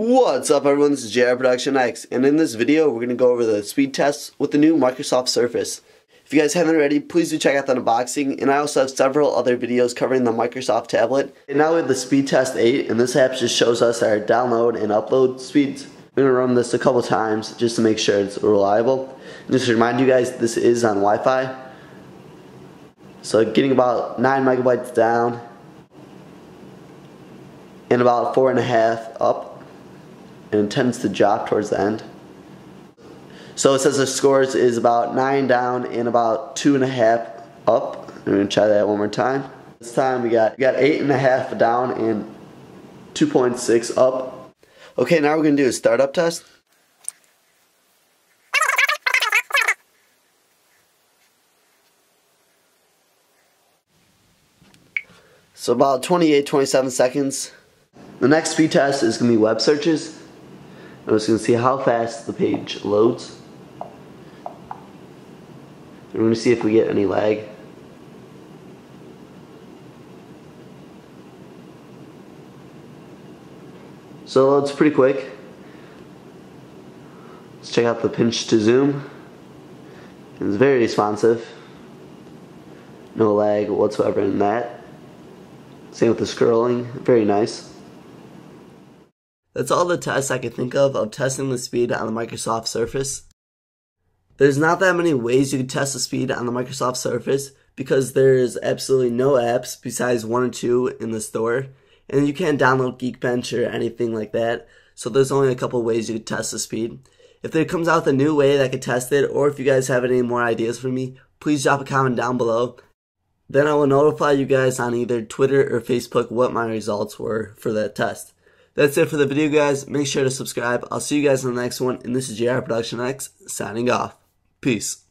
What's up everyone, this is JR Production X, and in this video we're going to go over the speed tests with the new Microsoft Surface. If you guys haven't already, please do check out that unboxing, and I also have several other videos covering the Microsoft tablet. And now we have the Speed Test 8, and this app just shows us our download and upload speeds. We're going to run this a couple times just to make sure it's reliable. And just to remind you guys, this is on Wi-Fi. So getting about 9 megabytes down and about 4.5 up, and it tends to drop towards the end. So it says the scores is about 9 down and about 2.5 up. I'm going to try that one more time. This time we got 8.5 down and 2.6 up. Okay, now we're going to do a startup test. So about 28, 27 seconds. The next speed test is going to be web searches. I'm just going to see how fast the page loads. We're going to see if we get any lag. So it loads pretty quick. Let's check out the pinch to zoom. It's very responsive. No lag whatsoever in that. Same with the scrolling, very nice. That's all the tests I could think of testing the speed on the Microsoft Surface. There's not that many ways you can test the speed on the Microsoft Surface because there's absolutely no apps besides 1 or 2 in the store, and you can't download Geekbench or anything like that, so there's only a couple ways you could test the speed. If there comes out a new way that I could test it, or if you guys have any more ideas for me, please drop a comment down below. Then I will notify you guys on either Twitter or Facebook what my results were for that test. That's it for the video, guys. Make sure to subscribe. I'll see you guys in the next one, and this is JR Production X signing off. Peace.